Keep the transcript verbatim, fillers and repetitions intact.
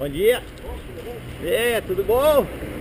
Bom dia. E aí, tudo bom?